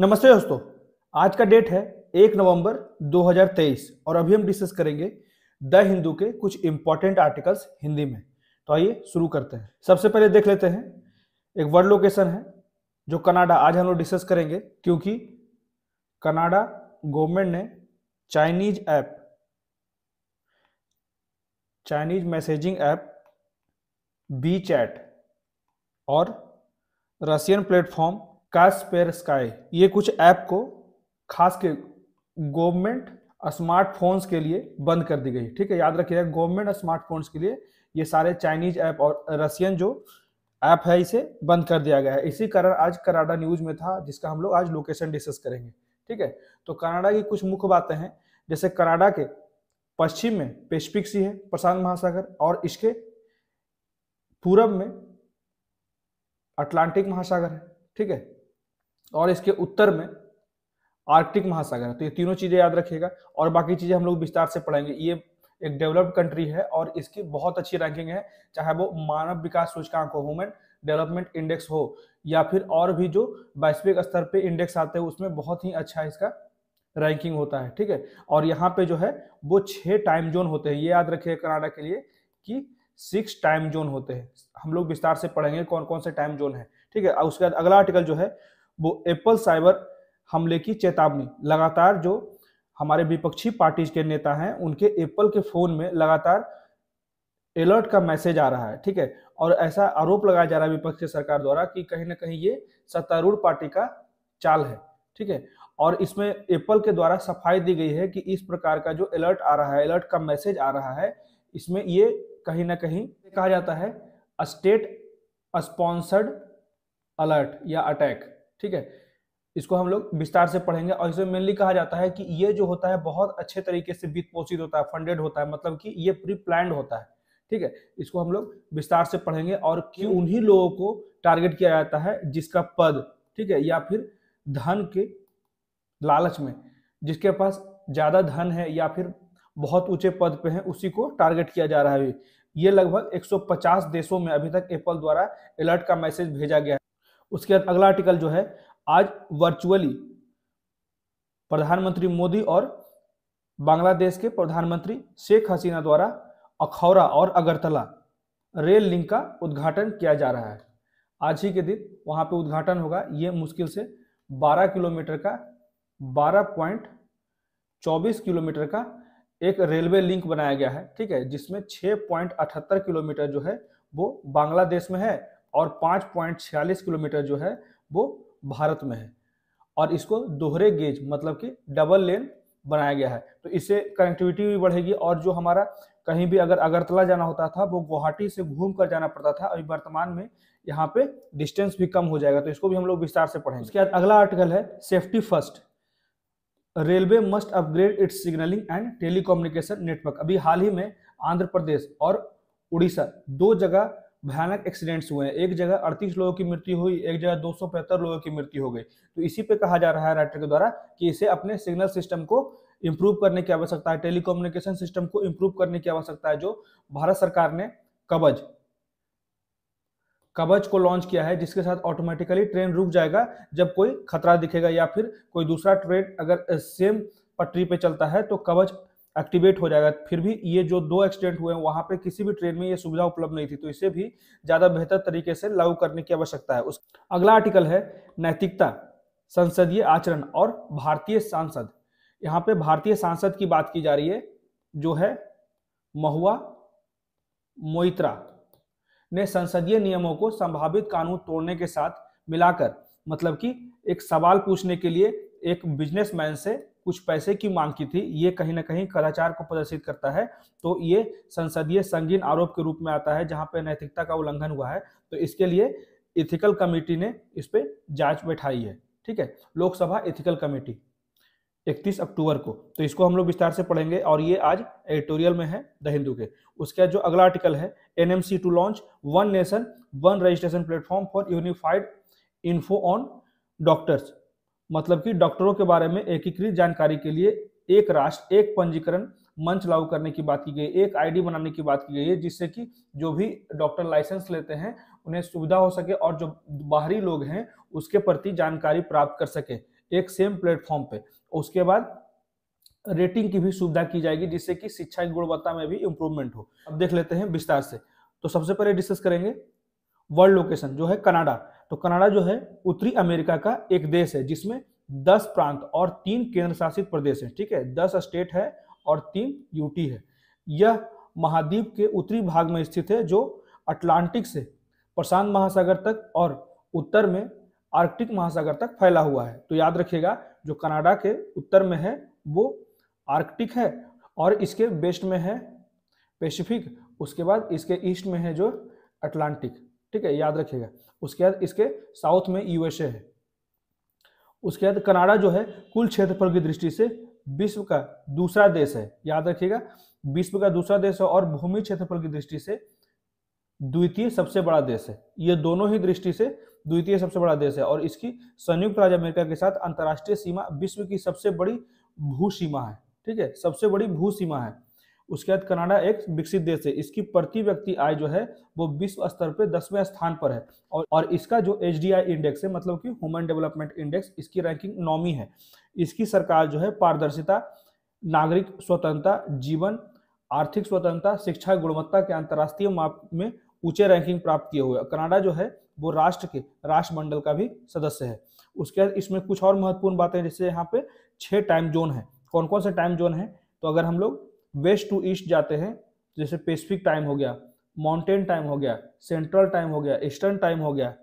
नमस्ते दोस्तों, आज का डेट है 1 नवंबर 2023 और अभी हम डिस्कस करेंगे द हिंदू के कुछ इंपॉर्टेंट आर्टिकल्स हिंदी में। तो आइए शुरू करते हैं। सबसे पहले देख लेते हैं एक वर्ल्ड लोकेशन है जो कनाडा। आज हम लोग डिस्कस करेंगे क्योंकि कनाडा गवर्नमेंट ने Chinese app, Chinese messaging app BeChat और रशियन प्लेटफॉर्म कास्पेरस्काई, ये कुछ ऐप को खास के गवर्नमेंट स्मार्टफोन्स के लिए बंद कर दी गई। ठीक है, याद रखिएगा गवर्नमेंट स्मार्टफोन्स के लिए ये सारे चाइनीज ऐप और रशियन जो ऐप है इसे बंद कर दिया गया है। इसी कारण आज कनाडा न्यूज में था, जिसका हम लोग आज लोकेशन डिस्कस करेंगे। ठीक है, तो कनाडा की कुछ मुख्य बातें हैं, जैसे कनाडा के पश्चिम में पैसिफिक सी है, प्रशांत महासागर, और इसके पूरब में अटलांटिक महासागर है। ठीक है, और इसके उत्तर में आर्कटिक महासागर। तो ये तीनों चीजें याद रखिएगा और बाकी चीजें हम लोग विस्तार से पढ़ेंगे। ये एक डेवलप्ड कंट्री है और इसकी बहुत अच्छी रैंकिंग है, चाहे वो मानव विकास सूचकांक हो, ह्यूमन डेवलपमेंट इंडेक्स हो, या फिर और भी जो वैश्विक स्तर पे इंडेक्स आते हैं उसमें बहुत ही अच्छा इसका रैंकिंग होता है। ठीक है, और यहाँ पे जो है वो 6 टाइम जोन होते हैं। ये याद रखिएगा कनाडा के लिए कि 6 टाइम जोन होते हैं। हम लोग विस्तार से पढ़ेंगे कौन कौन से टाइम जोन है। ठीक है, उसके बाद अगला आर्टिकल जो है वो एप्पल साइबर हमले की चेतावनी। लगातार जो हमारे विपक्षी पार्टीज के नेता हैं उनके एप्पल के फोन में लगातार अलर्ट का मैसेज आ रहा है। ठीक है, और ऐसा आरोप लगाया जा रहा है विपक्ष सरकार द्वारा कि कहीं ना कहीं ये सत्तारूढ़ पार्टी का चाल है। ठीक है, और इसमें एप्पल के द्वारा सफाई दी गई है कि इस प्रकार का जो अलर्ट आ रहा है, अलर्ट का मैसेज आ रहा है, इसमें ये कहीं ना कहीं कहा जाता है स्टेट स्पॉन्सर्ड अलर्ट या अटैक। ठीक है, इसको हम लोग विस्तार से पढ़ेंगे। और इसमें मेनली कहा जाता है कि ये जो होता है बहुत अच्छे तरीके से वित्त पोषित होता है, फंडेड होता है, मतलब कि ये प्री प्लान्ड होता है। ठीक है, इसको हम लोग विस्तार से पढ़ेंगे और क्यों उन्हीं लोगों को टारगेट किया जाता है जिसका पद, ठीक है, या फिर धन के लालच में, जिसके पास ज्यादा धन है या फिर बहुत ऊंचे पद पे है, उसी को टारगेट किया जा रहा है। ये लगभग 150 देशों में अभी तक एप्पल द्वारा अलर्ट का मैसेज भेजा गया है। उसके बाद अगला आर्टिकल जो है, आज वर्चुअली प्रधानमंत्री मोदी और बांग्लादेश के प्रधानमंत्री शेख हसीना द्वारा अखौरा और अगरतला रेल लिंक का उद्घाटन किया जा रहा है। आज ही के दिन वहां पे उद्घाटन होगा। ये मुश्किल से 12 किलोमीटर का 12.24 किलोमीटर का एक रेलवे लिंक बनाया गया है। ठीक है, जिसमें 6.78 किलोमीटर जो है वो बांग्लादेश में है और 5.46 किलोमीटर जो है वो भारत में है। और इसको दोहरे गेज मतलब कि डबल लेन बनाया गया है, तो इससे कनेक्टिविटी भी बढ़ेगी। और जो हमारा कहीं भी अगर अगरतला जाना होता था वो गुवाहाटी से घूम कर जाना पड़ता था, अभी वर्तमान में यहाँ पे डिस्टेंस भी कम हो जाएगा। तो इसको भी हम लोग विस्तार से पढ़ेंगे। उसके बाद अगला आर्टिकल है safety first, railway must upgrade its signalling and telecommunication network. अभी हाल ही में आंध्र प्रदेश और उड़ीसा 2 जगह भयानक एक्सीडेंट्स हुए हैं। एक जगह 38 लोगों की मृत्यु हुई, एक जगह 275 लोगों की मृत्यु हो गई। तो इसी पे कहा जा रहा है राइटर के द्वारा कि इसे अपने सिग्नल सिस्टम को इम्प्रूव करने की आवश्यकता है, टेलीकम्युनिकेशन सिस्टम को इम्प्रूव करने की आवश्यकता है। जो भारत सरकार ने कवच को लॉन्च किया है, जिसके साथ ऑटोमेटिकली ट्रेन रुक जाएगा जब कोई खतरा दिखेगा या फिर कोई दूसरा ट्रेन अगर सेम पटरी पे चलता है तो कवच एक्टिवेट हो जाएगा। फिर भी ये जो 2 एक्सीडेंट हुए हैं वहां पे किसी भी ट्रेन में ये सुविधा उपलब्ध नहीं थी, तो इसे भी ज्यादा बेहतर तरीके से लागू करने की आवश्यकता है। उस अगला आर्टिकल है नैतिकता, संसदीय आचरण और भारतीय सांसद। यहाँ पे भारतीय सांसद की बात की जा रही है जो है महुआ मोइत्रा ने संसदीय नियमों को संभावित कानून तोड़ने के साथ मिलाकर, मतलब कि एक सवाल पूछने के लिए एक बिजनेसमैन से कुछ पैसे की मांग की थी। ये कहीं ना कहीं कदाचार को प्रदर्शित करता है, तो ये संसदीय संगीन आरोप के रूप में आता है जहां पे नैतिकता का उल्लंघन हुआ है। तो इसके लिए इथिकल कमेटी ने इस पे जांच बैठाई है। ठीक है, लोकसभा इथिकल कमेटी 31 अक्टूबर को। तो इसको हम लोग विस्तार से पढ़ेंगे और ये आज एडिटोरियल में है द हिंदू के। उसके जो अगला आर्टिकल है, NMC to launch one nation one registration platform for unified info on doctors, मतलब कि डॉक्टरों के बारे में एकीकृत जानकारी के लिए एक राष्ट्र एक पंजीकरण मंच लागू करने की बात की गई, एक आईडी बनाने की बात की गई है, जिससे कि जो भी डॉक्टर लाइसेंस लेते हैं उन्हें सुविधा हो सके और जो बाहरी लोग हैं उसके प्रति जानकारी प्राप्त कर सके। एक सेम प्लेटफॉर्म पे। उसके बाद रेटिंग की भी सुविधा की जाएगी जिससे कि शिक्षा की गुणवत्ता में भी इम्प्रूवमेंट हो। अब देख लेते हैं विस्तार से। तो सबसे पहले डिस्कस करेंगे वर्ल्ड लोकेशन जो है कनाडा। तो कनाडा जो है उत्तरी अमेरिका का एक देश है जिसमें 10 प्रांत और 3 केंद्र शासित प्रदेश हैं। ठीक है, 10 स्टेट है और 3 यूटी है। यह महाद्वीप के उत्तरी भाग में स्थित है जो अटलांटिक से प्रशांत महासागर तक और उत्तर में आर्कटिक महासागर तक फैला हुआ है। तो याद रखिएगा जो कनाडा के उत्तर में है वो आर्कटिक है और इसके वेस्ट में है पैसिफिक, उसके बाद इसके ईस्ट में है जो अटलांटिक। ठीक है, याद रखिएगा। उसके बाद इसके साउथ में यूएसए है। उसके बाद कनाडा जो है कुल क्षेत्रफल की दृष्टि से विश्व का दूसरा देश है। याद रखिएगा विश्व का दूसरा देश है और भूमि क्षेत्रफल की दृष्टि से द्वितीय सबसे बड़ा देश है। ये दोनों ही दृष्टि से द्वितीय सबसे बड़ा देश है और इसकी संयुक्त राज्य अमेरिका के साथ अंतर्राष्ट्रीय सीमा विश्व की सबसे बड़ी भू सीमा है। ठीक है, सबसे बड़ी भू सीमा है। उसके बाद कनाडा एक विकसित देश है। इसकी प्रति व्यक्ति आय जो है वो विश्व स्तर पे 10वें स्थान पर है और इसका जो HDI इंडेक्स है मतलब कि ह्यूमन डेवलपमेंट इंडेक्स, इसकी रैंकिंग 9वीं है। इसकी सरकार जो है पारदर्शिता, नागरिक स्वतंत्रता, जीवन, आर्थिक स्वतंत्रता, शिक्षा गुणवत्ता के अंतर्राष्ट्रीय माप में ऊंचे रैंकिंग प्राप्त किए हुए। कनाडा जो है वो राष्ट्र के राष्ट्रमंडल का भी सदस्य है। उसके बाद इसमें कुछ और महत्वपूर्ण बातें, जैसे यहाँ पे 6 टाइम जोन है। कौन कौन से टाइम जोन है? तो अगर हम लोग वेस्ट टू ईस्ट जाते हैं जैसे पैसिफिक टाइम हो गया, माउंटेन टाइम हो गया, सेंट्रल टाइम हो गया, ईस्टर्न टाइम हो गया,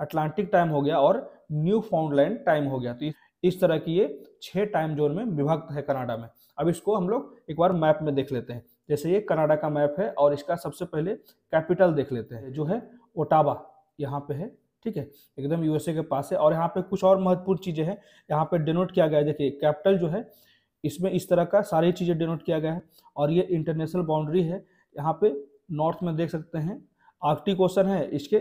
अटलांटिक टाइम हो गया और न्यू फाउंडलैंड टाइम हो गया। तो इस तरह की ये 6 टाइम जोन में विभक्त है कनाडा में। अब इसको हम लोग एक बार मैप में देख लेते हैं। जैसे ये कनाडा का मैप है और इसका सबसे पहले कैपिटल देख लेते हैं जो है ओटावा, यहाँ पे है। ठीक है, एकदम यूएसए के पास है। और यहाँ पे कुछ और महत्वपूर्ण चीजें हैं, यहाँ पे डिनोट किया गया है। देखिए कैपिटल जो है इसमें इस तरह का सारी चीजें डिनोट किया गया है और ये इंटरनेशनल बाउंड्री है। यहाँ पे नॉर्थ में देख सकते हैं आर्कटिक ओशन है, इसके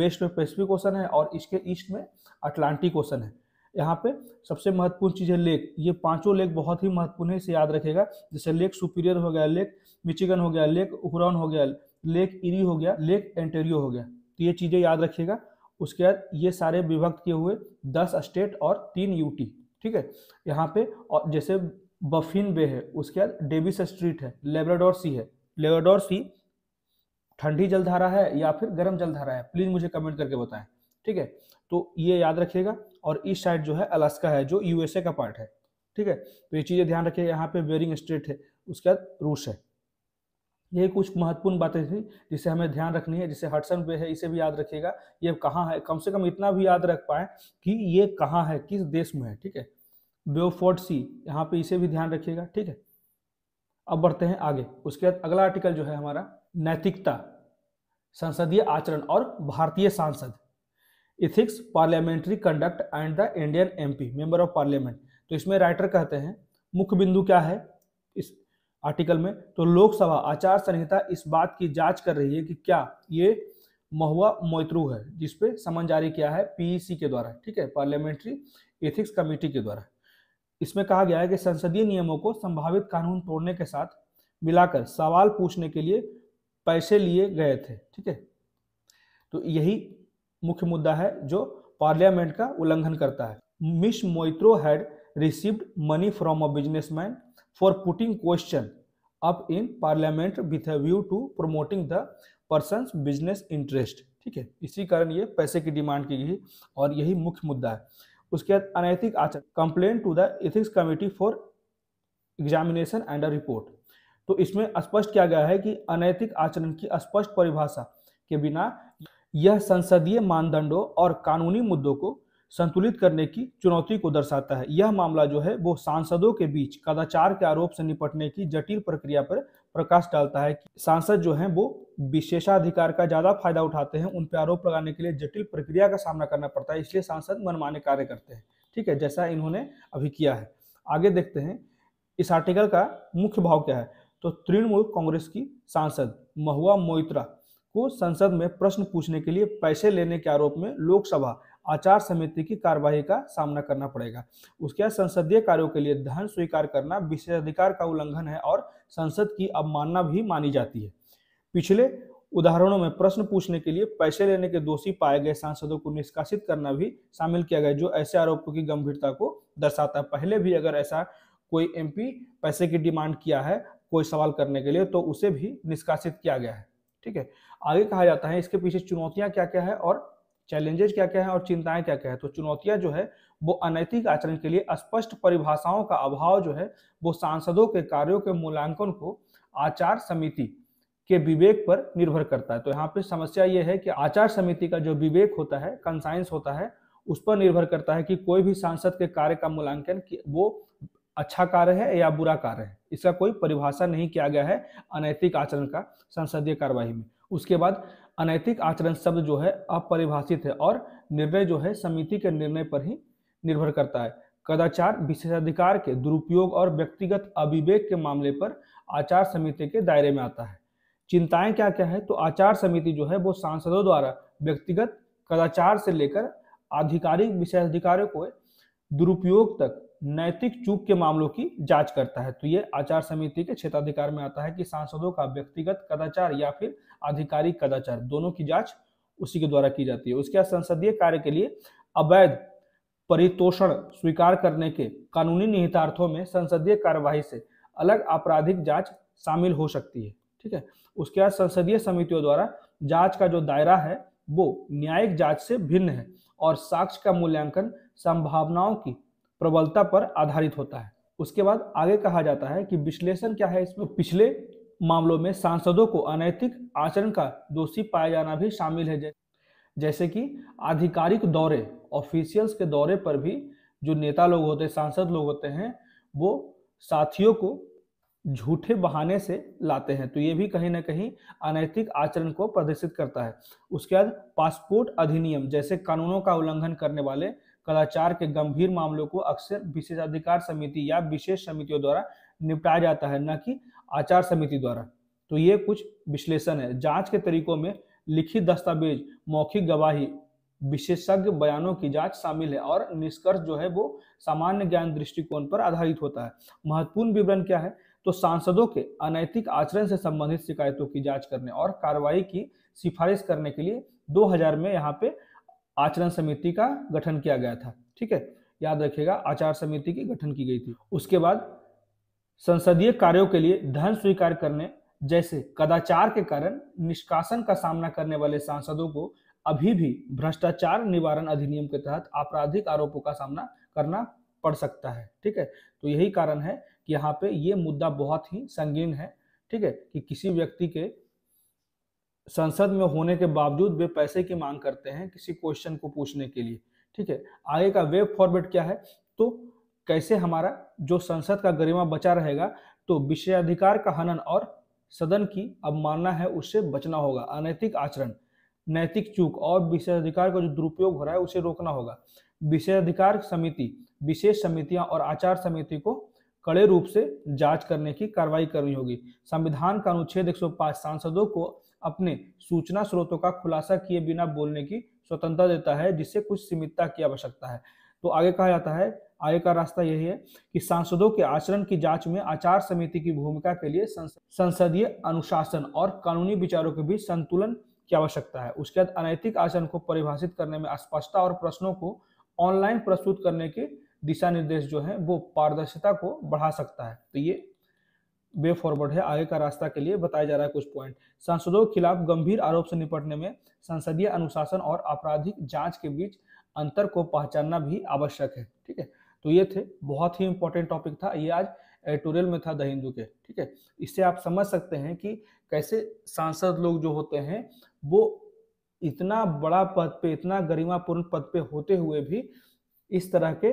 वेस्ट में पैसिफिक ओशन है और इसके ईस्ट में अटलांटिक ओशन है। यहाँ पे सबसे महत्वपूर्ण चीज है लेक। ये 5 लेक बहुत ही महत्वपूर्ण है, इसे याद रखेगा। जैसे लेक सुपीरियर हो गया, लेक मिचिगन हो गया, लेक हुरॉन हो गया, लेक इरी हो गया, लेक एंटेरियो हो गया। तो ये चीजें याद रखिएगा। उसके बाद ये सारे विभक्त किए हुए 10 स्टेट और 3 यूटी। ठीक है, यहाँ पे और जैसे बफिन बे है, उसके बाद डेविस स्ट्रीट है, लेब्राडोर सी है। लेब्राडोर सी ठंडी जलधारा है या फिर गर्म जलधारा है, प्लीज मुझे कमेंट करके बताएं। ठीक है, तो ये याद रखिएगा। और इस साइड जो है अलास्का है जो यूएसए का पार्ट है। ठीक है, तो ये चीजें ध्यान रखिएगा। यहाँ पे बेरिंग स्ट्रेट है, उसके बाद रूस है। ये कुछ महत्वपूर्ण बातें थी जिसे हमें ध्यान रखनी है। जैसे हडसन बे है, इसे भी याद रखिएगा। ये कहाँ है, कम से कम इतना भी याद रख पाए कि ये कहाँ है, किस देश में है। ठीक है, बेओफोर्ट सी, यहाँ पे इसे भी ध्यान रखिएगा। ठीक है, अब बढ़ते हैं आगे। उसके बाद अगला आर्टिकल जो है हमारा नैतिकता, संसदीय आचरण और भारतीय सांसद, ethics, parliamentary conduct and the Indian MP member of parliament. तो इसमें राइटर कहते हैं मुख्य बिंदु क्या है इस आर्टिकल में, तो लोकसभा आचार संहिता इस बात की जांच कर रही है कि क्या ये महुआ मोइत्रू है जिसपे समन जारी किया है PEC के द्वारा। ठीक है, पार्लियामेंट्री एथिक्स कमेटी के द्वारा। इसमें कहा गया है कि संसदीय नियमों को संभावित कानून तोड़ने के साथ मिलाकर सवाल पूछने के लिए पैसे लिए गए थे। ठीक है, तो यही मुख्य मुद्दा है जो पार्लियामेंट का उल्लंघन करता है। Miss Moitra had received money from a businessman for putting question up in parliament with a view to promoting the person's business interest। ठीक है, इसी कारण ये पैसे की डिमांड की गई और यही मुख्य मुद्दा है। उसके बाद अनैतिक आचरण, complaint to the ethics committee for examination and a report. तो इसमें स्पष्ट किया गया है कि अनैतिक आचरण की स्पष्ट परिभाषा के बिना यह संसदीय मानदंडों और कानूनी मुद्दों को संतुलित करने की चुनौती को दर्शाता है। यह मामला जो है वो सांसदों के बीच कदाचार के आरोप से निपटने की जटिल प्रक्रिया पर प्रकाश डालता है कि सांसद जो हैं वो विशेषाधिकार का ज्यादा फायदा उठाते हैं, उन पर आरोप लगाने के लिए जटिल प्रक्रिया का सामना करना पड़ता है, इसलिए सांसद मनमाने कार्य करते हैं। ठीक है, जैसा इन्होंने अभी किया है। आगे देखते हैं इस आर्टिकल का मुख्य भाव क्या है। तो तृणमूल कांग्रेस की सांसद महुआ मोइत्रा को संसद में प्रश्न पूछने के लिए पैसे लेने के आरोप में लोकसभा आचार समिति की कार्यवाही का सामना करना पड़ेगा। उसके बाद संसदीय कार्यों के लिए धन स्वीकार करना विशेषाधिकार का उल्लंघन है और संसद की अवमानना भी मानी जाती है। पिछले उदाहरणों में प्रश्न पूछने के लिए पैसे लेने के दोषी पाए गए सांसदों को निष्कासित करना भी शामिल किया गया, जो ऐसे आरोपों की गंभीरता को दर्शाता है। पहले भी अगर ऐसा कोई एमपी पैसे की डिमांड किया है कोई सवाल करने के लिए तो उसे भी निष्कासित किया गया है। ठीक है, आगे कहा जाता है इसके पीछे चुनौतियां क्या क्या है और चैलेंजेस क्या क्या है और चिंताएं क्या क्या है। तो चुनौतियां जो है वो अनैतिक आचरण के लिए स्पष्ट परिभाषाओं का अभाव जो है वो सांसदों के कार्यों के मूल्यांकन को आचार समिति के विवेक पर निर्भर करता है। तो यहाँ पे समस्या ये है कि आचार समिति का जो विवेक होता है, कंसाइंस होता है, उस पर निर्भर करता है कि कोई भी सांसद के कार्य का मूल्यांकन वो अच्छा कार्य है या बुरा कार्य है, इसका कोई परिभाषा नहीं किया गया है अनैतिक आचरण का संसदीय कार्यवाही में। उसके बाद अनैतिक आचरण शब्द जो है अपरिभाषित है और निर्णय जो है समिति के निर्णय पर ही निर्भर करता है। कदाचार, विशेषाधिकार के दुरुपयोग और व्यक्तिगत अविवेक के मामले पर आचार समिति के दायरे में आता है। चिंताएं क्या क्या है, तो आचार समिति जो है वो सांसदों द्वारा व्यक्तिगत कदाचार से लेकर आधिकारिक विशेषाधिकारों को दुरुपयोग तक नैतिक चूक के मामलों की जांच करता है। तो ये आचार समिति के क्षेत्राधिकार में आता है कि सांसदों का व्यक्तिगत कदाचार या फिर आधिकारिक कदाचार दोनों की जांच उसी के द्वारा की जाती है। उसके बाद संसदीय कार्य के लिए अवैध परितोषण स्वीकार करने के कानूनी निहितार्थों में संसदीय कार्यवाही से अलग आपराधिक जांच शामिल हो सकती है। ठीक है, उसके बाद संसदीय समितियों द्वारा जांच का जो दायरा है वो न्यायिक जांच से भिन्न है और साक्ष्य का मूल्यांकन संभावनाओं की प्रबलता पर आधारित होता है। उसके बाद आगे कहा जाता है कि विश्लेषण क्या है इसमें, पिछले मामलों में सांसदों को अनैतिक आचरण का दोषी पाया जाना भी शामिल है, जैसे कि आधिकारिक दौरे, ऑफिशियल्स के दौरे पर भी जो नेता लोग होते हैं, सांसद लोग होते हैं, वो साथियों को झूठे बहाने से लाते हैं। तो ये भी कहीं ना कहीं अनैतिक आचरण को प्रदर्शित करता है। उसके बाद पासपोर्ट अधिनियम जैसे कानूनों का उल्लंघन करने वाले कदाचार के गंभीर मामलों को अक्सर विशेषाधिकार समिति या विशेष समितियों द्वारा निपटाया जाता है, न कि आचार समिति द्वारा। तो ये कुछ विश्लेषण है। जांच के तरीकों में लिखित दस्तावेज, मौखिक गवाही, विशेषज्ञ बयानों की जांच शामिल है और निष्कर्ष जो है वो सामान्य ज्ञान दृष्टिकोण पर आधारित होता है। महत्वपूर्ण विवरण क्या है, तो सांसदों के अनैतिक आचरण से संबंधित शिकायतों की जांच करने और कार्रवाई की सिफारिश करने के लिए 2000 में यहाँ पे आचरण समिति का गठन किया गया था। ठीक है, याद रखिएगा आचार समिति की गठन की गई थी। उसके बाद संसदीय कार्यों के लिए धन स्वीकार करने जैसे कदाचार के कारण निष्कासन का सामना करने वाले सांसदों को अभी भी भ्रष्टाचार निवारण अधिनियम के तहत आपराधिक आरोपों का सामना करना पड़ सकता है। ठीक है, तो यही कारण है कि यहाँ पे ये मुद्दा बहुत ही संगीन है। ठीक है, कि किसी व्यक्ति के संसद में होने के बावजूद वे पैसे की मांग करते हैं किसी क्वेश्चन को पूछने के लिए। ठीक है, आगे का वेब फॉर्मेट क्या है, तो कैसे हमारा जो संसद का गरिमा बचा रहेगा, तो विशेषाधिकार का हनन और सदन की अवमानना है उससे बचना होगा। अनैतिक आचरण, नैतिक चूक और विशेषाधिकार का जो दुरुपयोग हो रहा है उसे रोकना होगा। विशेषाधिकार समिति, विशेष समितियां और आचार समिति को कड़े रूप से जांच करने की कार्रवाई करनी होगी। संविधान का अनुच्छेद 105 सांसदों को अपने सूचना स्रोतों का खुलासा किए बिना बोलने की स्वतंत्रता देता है, जिससे कुछ सीमितता की आवश्यकता है। तो आगे कहा जाता है, आगे का रास्ता यही है कि सांसदों के आचरण की जांच में आचार समिति की भूमिका के लिए संसदीय अनुशासन और कानूनी विचारों के बीच संतुलन की आवश्यकता है। उसके बाद अनैतिक आचरण को परिभाषित करने में स्पष्टता और प्रश्नों को ऑनलाइन प्रस्तुत करने के दिशा निर्देश जो है वो पारदर्शिता को बढ़ा सकता है। तो ये वे फॉरवर्ड है। आगे का रास्ता के लिए बताया जा रहा है कुछ पॉइंट। सांसदों के खिलाफ गंभीर आरोप से निपटने में संसदीय अनुशासन और आपराधिक जांच के बीच अंतर को पहचानना भी आवश्यक है। ठीक है, तो ये थे, बहुत ही इंपॉर्टेंट टॉपिक था ये, आज एडिटोरियल में था द हिंदू के। ठीक है, इससे आप समझ सकते हैं कि कैसे सांसद लोग जो होते हैं वो इतना बड़ा पद पे, इतना गरिमापूर्ण पद पे होते हुए भी इस तरह के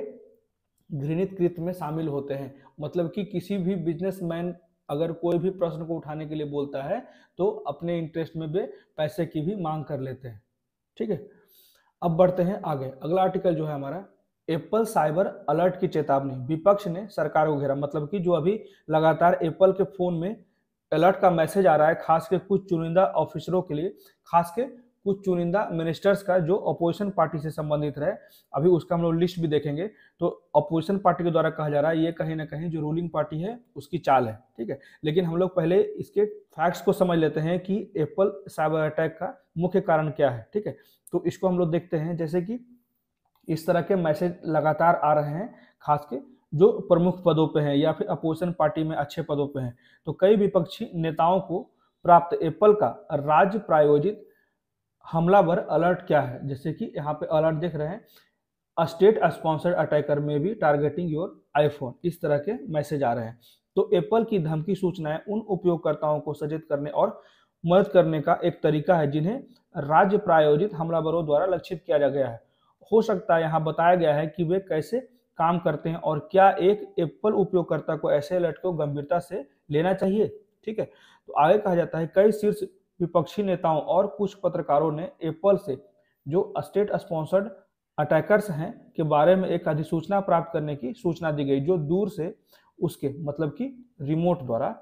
घृणित कृत्य में शामिल होते हैं। मतलब कि किसी भी बिजनेसमैन अगर कोई भी प्रश्न को उठाने के लिए बोलता है तो अपने इंटरेस्ट में वे पैसे की भी मांग कर लेते हैं। ठीक है, अब बढ़ते हैं आगे। अगला आर्टिकल जो है हमारा, एप्पल साइबर अलर्ट की चेतावनी, विपक्ष ने सरकार को घेरा। मतलब कि जो अभी लगातार एप्पल के फोन में अलर्ट का मैसेज आ रहा है, खासकर कुछ चुनिंदा ऑफिसरों के लिए, खासकर कुछ चुनिंदा मिनिस्टर्स का जो अपोजिशन पार्टी से संबंधित रहे, अभी उसका हम लोग लिस्ट भी देखेंगे। तो अपोजिशन पार्टी के द्वारा कहा जा रहा है, ये कहीं ना कहीं जो रूलिंग पार्टी है उसकी चाल है। ठीक है, लेकिन हम लोग पहले इसके फैक्ट्स को समझ लेते हैं कि एप्पल साइबर अटैक का मुख्य कारण क्या है। ठीक है, तो इसको हम लोग देखते हैं। जैसे कि इस तरह के मैसेज लगातार आ रहे हैं, खास के जो प्रमुख पदों पे हैं या फिर अपोजिशन पार्टी में अच्छे पदों पे हैं। तो कई विपक्षी नेताओं को प्राप्त एप्पल का राज्य प्रायोजित हमलावर अलर्ट क्या है, जैसे कि यहाँ पे अलर्ट देख रहे हैं, स्टेट स्पॉन्सर्ड अटैकर में भी टारगेटिंग योर आईफोन, इस तरह के मैसेज आ रहे हैं। तो एप्पल की धमकी सूचनाएं उन उपयोगकर्ताओं को सचेत करने और मदद करने का एक तरीका है जिन्हें राज्य प्रायोजित हमलावरों द्वारा लक्षित किया गया है। हो सकता है यहाँ बताया गया है कि वे कैसे काम करते हैं और क्या एक एप्पल उपयोगकर्ता को ऐसे अलर्ट को गंभीरता से लेना चाहिए। ठीक है, तो आगे कहा जाता है कई शीर्ष विपक्षी नेताओं और कुछ पत्रकारों ने एप्पल से जो स्टेट स्पॉन्सर्ड अटैकर्स हैं के बारे में एक अधिसूचना प्राप्त करने की सूचना दी गई, जो दूर से उसके मतलब कि रिमोट द्वारा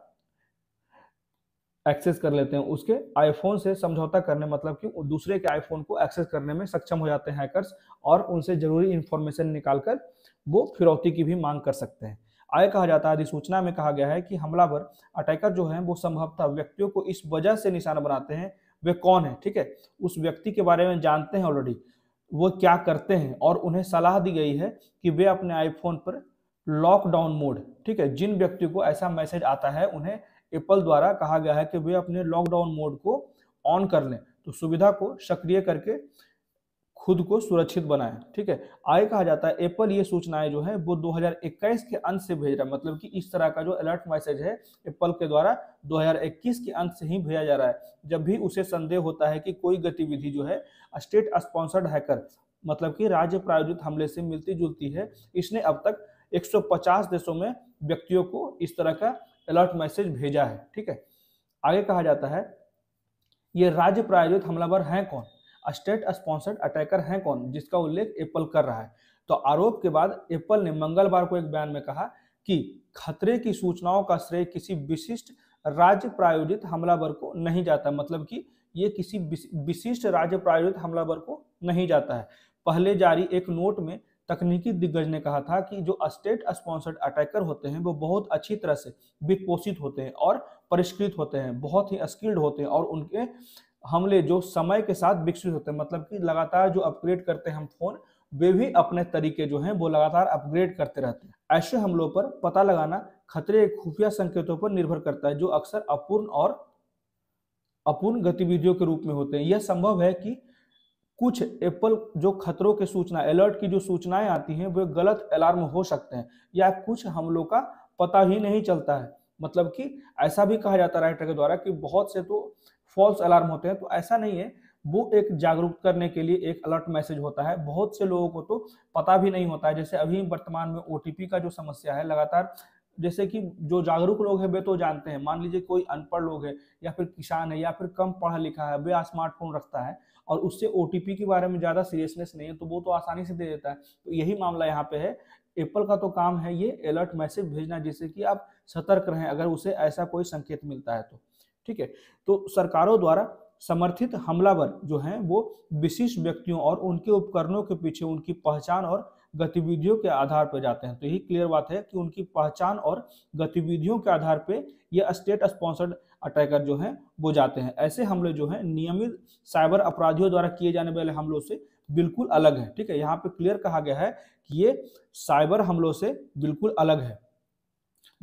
एक्सेस कर लेते हैं, उसके आईफोन से समझौता करने मतलब कि दूसरे के आईफोन को एक्सेस करने में सक्षम हो जाते हैं हैकर्स, और उनसे जरूरी इन्फॉर्मेशन निकालकर वो फिरौती की भी मांग कर सकते हैं। आगे कहा जाता है अधिसूचना में कहा गया है कि हमलावर अटैकर जो हैं वो संभवतः व्यक्तियों को इस वजह से निशाना बनाते हैं, वे कौन है, ठीक है, उस व्यक्ति के बारे में जानते हैं ऑलरेडी, वो क्या करते हैं, और उन्हें सलाह दी गई है कि वे अपने आईफोन पर लॉकडाउन मोड, ठीक है, जिन व्यक्तियों को ऐसा मैसेज आता है उन्हें एप्पल द्वारा कहा गया है कि वे अपने लॉकडाउन मोड को ऑन कर लें, तो सुविधा को सक्रिय करके खुद को सुरक्षित बनाएं। ठीक है, आगे कहा जाता है एप्पल ये सूचनाएं जो है वो 2021 के अंत से भेज रहा है, मतलब कि इस तरह का जो अलर्ट मैसेज है एप्पल के द्वारा 2021 के अंत से ही भेजा जा रहा है, जब भी उसे संदेह होता है कि कोई गतिविधि जो है स्टेट स्पॉन्सर्ड हैकर मतलब कि राज्य प्रायोजित हमले से मिलती जुलती है। इसने अब तक 150 देशों में व्यक्तियों को इस तरह का अलर्ट मैसेज भेजा है। ठीक है, आगे कहा जाता है ये राज्य प्रायोजित हमलावर हैं कौन, स्टेट स्पॉन्सर्ड अटैकर हैं कौन, जिसका उल्लेख एप्पल कर रहा है। तो आरोप के बाद एप्पल ने मंगलवार को एक बयान में कहा कि खतरे की सूचनाओं का श्रेय किसी विशिष्ट राज्य प्रायोजित हमलावर को नहीं जाता, मतलब कि ये किसी विशिष्ट राज्य प्रायोजित हमलावर को नहीं जाता है। पहले जारी एक नोट में तकनीकी दिग्गज ने कहा था कि जो स्टेट स्पॉन्सर्ड अटैकर होते हैं वो बहुत अच्छी तरह से वित्त पोषित होते हैं और परिष्कृत होते हैं, बहुत ही स्किल्ड होते हैं, और उनके हमले जो समय के साथ विकसित होते हैं, मतलब कि लगातार जो अपग्रेड करते हैं हम फोन, वे भी अपने तरीके जो हैं वो लगातार अपग्रेड करते रहते हैं। ऐसे हमलों पर पता लगाना खतरे के खुफिया संकेतों पर निर्भर करता है जो अक्सर अपूर्ण और अपूर्ण गतिविधियों के रूप में होते हैं। यह संभव है कि कुछ एप्पल जो खतरों के सूचना अलर्ट की जो सूचनाएं आती हैं वे गलत अलार्म हो सकते हैं, या कुछ हमलों का पता ही नहीं चलता है, मतलब कि ऐसा भी कहा जाता है राइटर के द्वारा कि बहुत से तो फॉल्स अलार्म होते हैं, तो ऐसा नहीं है, वो एक जागरूक करने के लिए एक अलर्ट मैसेज होता है। बहुत से लोगों को तो पता भी नहीं होता है, जैसे अभी वर्तमान में OTP का जो समस्या है लगातार, जैसे कि जो जागरूक लोग हैं वे तो जानते हैं, मान लीजिए कोई अनपढ़ लोग है या फिर किसान है या फिर कम पढ़ा लिखा है, वे स्मार्टफोन रखता है और उससे OTP के बारे में ज़्यादा सीरियसनेस नहीं है तो वो तो आसानी से दे देता है। तो यही मामला यहाँ पे है, एप्पल का तो काम है ये अलर्ट मैसेज भेजना, जिससे कि आप सतर्क रहें अगर उसे ऐसा कोई संकेत मिलता है तो। ठीक है, तो सरकारों द्वारा समर्थित हमलावर जो हैं वो विशिष्ट व्यक्तियों और उनके उपकरणों के पीछे उनकी पहचान और गतिविधियों के आधार पर जाते हैं। तो यही क्लियर बात है कि उनकी पहचान और गतिविधियों के आधार पर यह स्टेट स्पॉन्सर्ड अटैकर जो हैं वो जाते हैं। ऐसे हमले जो हैं नियमित साइबर अपराधियों द्वारा किए जाने वाले हमलों से बिल्कुल अलग है। ठीक है, यहाँ पे क्लियर कहा गया है कि ये साइबर हमलों से बिल्कुल अलग है,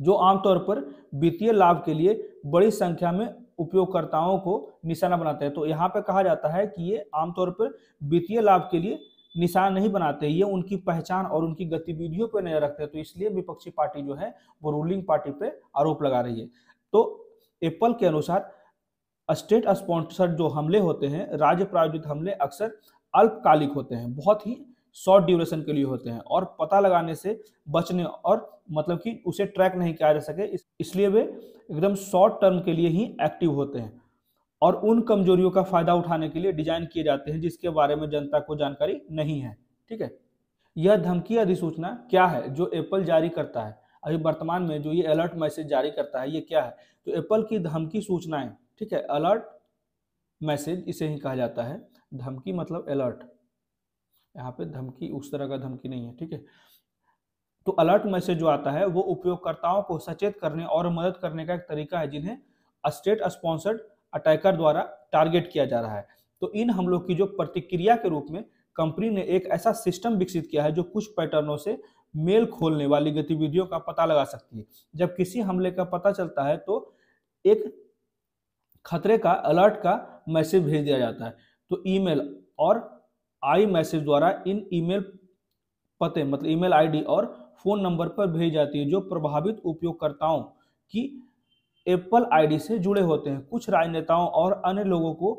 जो आमतौर पर वित्तीय लाभ के लिए बड़ी संख्या में उपयोगकर्ताओं को निशाना बनाते हैं। तो यहाँ पे कहा जाता है कि ये आमतौर पर वित्तीय लाभ के लिए निशान नहीं बनाते, ये उनकी पहचान और उनकी गतिविधियों पर नजर रखते हैं। तो इसलिए विपक्षी पार्टी जो है वो रूलिंग पार्टी पर आरोप लगा रही है। तो एप्पल के अनुसार स्टेट स्पॉन्सर्ड जो हमले होते हैं, राज्य प्रायोजित हमले अक्सर अल्पकालिक होते हैं, बहुत ही शॉर्ट ड्यूरेशन के लिए होते हैं और पता लगाने से बचने और मतलब कि उसे ट्रैक नहीं किया जा सके, इसलिए वे एकदम शॉर्ट टर्म के लिए ही एक्टिव होते हैं और उन कमजोरियों का फायदा उठाने के लिए डिजाइन किए जाते हैं जिसके बारे में जनता को जानकारी नहीं है। ठीक है, यह धमकी अधिसूचना क्या है जो एप्पल जारी करता है, अभी वर्तमान में जो ये अलर्ट मैसेज जारी करता है ये क्या है? तो एप्पल की धमकी सूचनाएं, ठीक है, अलर्ट मैसेज इसे ही कहा जाता है, धमकी मतलब अलर्ट, यहाँ पे धमकी उस तरह का धमकी नहीं है। ठीक है, तो अलर्ट मैसेज जो आता है वो उपयोगकर्ताओं को सचेत करने और मदद करने का एक तरीका है जिन्हें स्टेट स्पॉन्सर्ड अटैकर द्वारा टारगेट किया जा रहा है। तो इन हमलों की जो प्रतिक्रिया के रूप में कंपनी ने एक ऐसा सिस्टम विकसित किया है जो कुछ पैटर्नों से मेल खोलने वाली गतिविधियों का पता लगा सकती है। जब किसी हमले का पता चलता है तो एक खतरे का अलर्ट का मैसेज भेज दिया जाता है। तो ईमेल और आई मैसेज द्वारा इन ईमेल पते मतलब ईमेल आईडी और फोन नंबर पर भेज जाती है जो प्रभावित उपयोगकर्ताओं की एप्पल आईडी से जुड़े होते हैं। कुछ राजनेताओं और अन्य लोगों को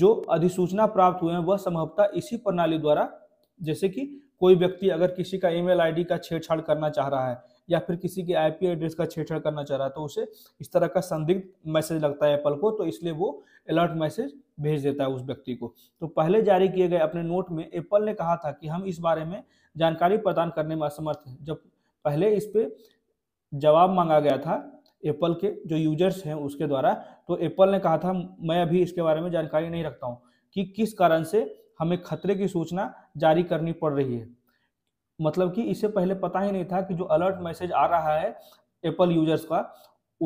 जो अधिसूचना प्राप्त हुए हैं वह संभवतः इसी प्रणाली द्वारा, जैसे कि कोई व्यक्ति अगर किसी का ईमेल आईडी का छेड़छाड़ करना चाह रहा है या फिर किसी के आईपी एड्रेस का छेड़छाड़ करना चाह रहा है तो उसे इस तरह का संदिग्ध मैसेज लगता है एप्पल को, तो इसलिए वो अलर्ट मैसेज भेज देता है उस व्यक्ति को। तो पहले जारी किए गए अपने नोट में एप्पल ने कहा था कि हम इस बारे में जानकारी प्रदान करने में असमर्थ हैं। जब पहले इस पर जवाब मांगा गया था एप्पल के जो यूजर्स हैं उसके द्वारा, तो एप्पल ने कहा था मैं अभी इसके बारे में जानकारी नहीं रखता हूँ कि किस कारण से हमें खतरे की सूचना जारी करनी पड़ रही है। मतलब कि इससे पहले पता ही नहीं था कि जो अलर्ट मैसेज आ रहा है एप्पल यूजर्स का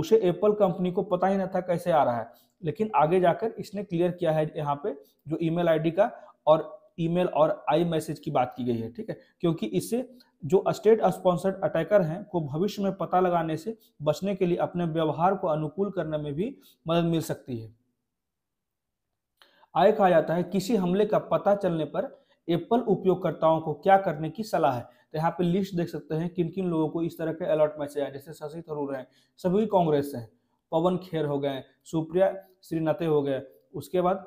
उसे एप्पल कंपनी को पता ही नहीं था कैसे आ रहा है, लेकिन आगे जाकर इसने क्लियर किया है यहाँ पे जो ईमेल आईडी का और ईमेल और आई मैसेज की बात की गई है, ठीक है, क्योंकि इससे जो स्टेट स्पॉन्सर्ड अटैकर हैं को भविष्य में पता लगाने से बचने के लिए अपने व्यवहार को अनुकूल करने में भी मदद मिल सकती है। आय कहा जाता है किसी हमले का पता चलने पर एप्पल उपयोगकर्ताओं को क्या करने की सलाह है। तो यहाँ पे लिस्ट देख सकते हैं किन किन लोगों को इस तरह के अलर्ट मैसेज आए, जैसे शशि थरूर हैं, सभी कांग्रेस से हैं, पवन खेर हो गए, सुप्रिया श्रीनाथे हो गए, उसके बाद